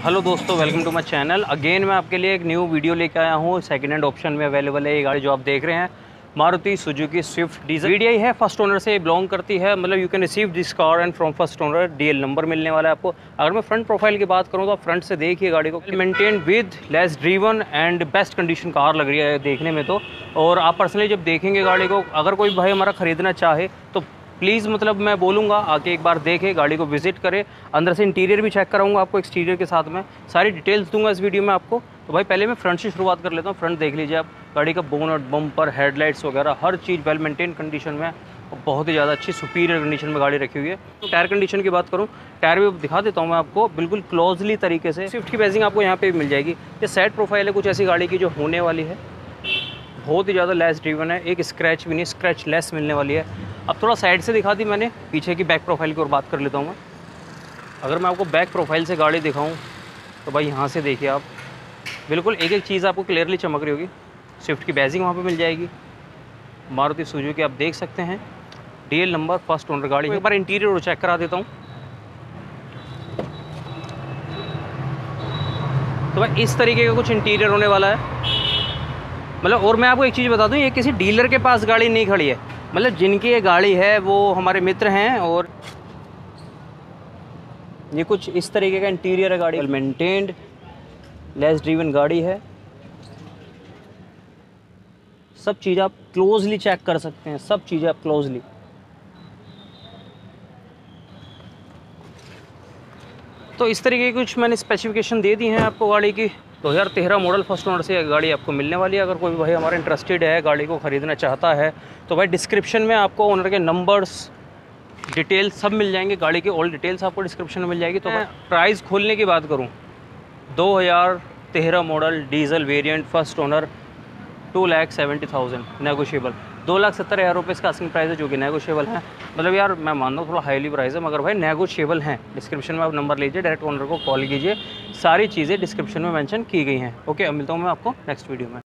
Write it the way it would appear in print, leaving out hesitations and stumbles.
Hello दोस्तों, welcome to my channel. Again मैं आपके लिए एक न्यू वीडियो लेके आया हूँ। सेकंड हैंड ऑप्शन में अवेलेबल है ये गाड़ी जो आप देख रहे हैं, Maruti Suzuki Swift diesel VDI है। फर्स्ट ओनर से बिलोंग करती है, मतलब you can receive this car and from first owner. DL number मिलने वाला है आपको। अगर मैं फ्रंट प्रोफाइल की बात करूँ तो आप फ्रंट से देखिए गाड़ी को, maintain with less driven and best condition car लग रही है देखने में तो। और आप पर्सनली जब देखेंगे गाड़ी को, अगर कोई भाई हमारा ख़रीदना चाहे तो प्लीज़, मतलब मैं बोलूँगा आके एक बार देखें, गाड़ी को विजिट करें। अंदर से इंटीरियर भी चेक कराऊंगा आपको, एक्सटीरियर के साथ में सारी डिटेल्स दूंगा इस वीडियो में आपको। तो भाई पहले मैं फ्रंट से शुरुआत कर लेता हूँ। फ्रंट देख लीजिए आप, गाड़ी का बोनट, बम्पर, हेडलाइट्स वगैरह हर चीज़ वेल मेंटेन कंडीशन में, बहुत ही ज़्यादा अच्छी सुपीरियर कंडीशन में गाड़ी रखी हुई है। तो टायर कंडीशन की बात करूँ, टायर भी दिखा देता हूँ मैं आपको बिल्कुल क्लोजली तरीके से। स्विफ्ट की बेजिंग आपको यहाँ पर भी मिल जाएगी। ये सेट प्रोफाइल है कुछ ऐसी गाड़ी की जो होने वाली है, बहुत ही ज़्यादा लेस ड्रीवन है, एक स्क्रैच भी नहीं, स्क्रैच लेस मिलने वाली है। अब थोड़ा साइड से दिखा दी मैंने, पीछे की बैक प्रोफाइल की ओर बात कर लेता हूँ मैं। अगर मैं आपको बैक प्रोफाइल से गाड़ी दिखाऊँ तो भाई यहाँ से देखिए आप, बिल्कुल एक एक चीज़ आपको क्लियरली चमक रही होगी। स्विफ्ट की बैजिंग वहाँ पे मिल जाएगी, मारुति सुजुकी आप देख सकते हैं, डीएल नंबर, फर्स्ट ओनर गाड़ी। एक बार इंटीरियर चेक करा देता हूँ। तो भाई इस तरीके का कुछ इंटीरियर होने वाला है, मतलब। और मैं आपको एक चीज़ बता दूँ, ये किसी डीलर के पास गाड़ी नहीं खड़ी है, मतलब जिनकी ये गाड़ी है वो हमारे मित्र हैं। और ये कुछ इस तरीके का इंटीरियर है गाड़ी, वेल मेंटेन्ड, लेस ड्रीवन गाड़ी है। सब चीज़ आप क्लोजली चेक कर सकते हैं, सब चीज़ें आप क्लोजली। तो इस तरीके की कुछ मैंने स्पेसिफिकेशन दे दी हैं आपको गाड़ी की। 2013 मॉडल फर्स्ट ओनर से गाड़ी आपको मिलने वाली है। अगर कोई भाई हमारा इंटरेस्टेड है, गाड़ी को ख़रीदना चाहता है तो भाई डिस्क्रिप्शन में आपको ओनर के नंबर्स, डिटेल्स सब मिल जाएंगे, गाड़ी के ऑल डिटेल्स आपको डिस्क्रिप्शन में मिल जाएगी। तो प्राइस खोलने की बात करूं, 2013 model diesel variant first owner 2,70,000 negotiable. 2,70,000 रुपये इसका आस्किंग प्राइस है, जो कि नेगोशियबल है। मतलब यार मैं मानता हूँ थोड़ा हाईली प्राइस है, मगर भाई नेगोशियबल हैं। डिस्क्रिप्शन में आप नंबर लीजिए, डायरेक्ट ओनर को कॉल कीजिए, सारी चीज़ें डिस्क्रिप्शन में मेंशन की गई हैं। ओके, अब मिलता हूँ मैं आपको नेक्स्ट वीडियो में।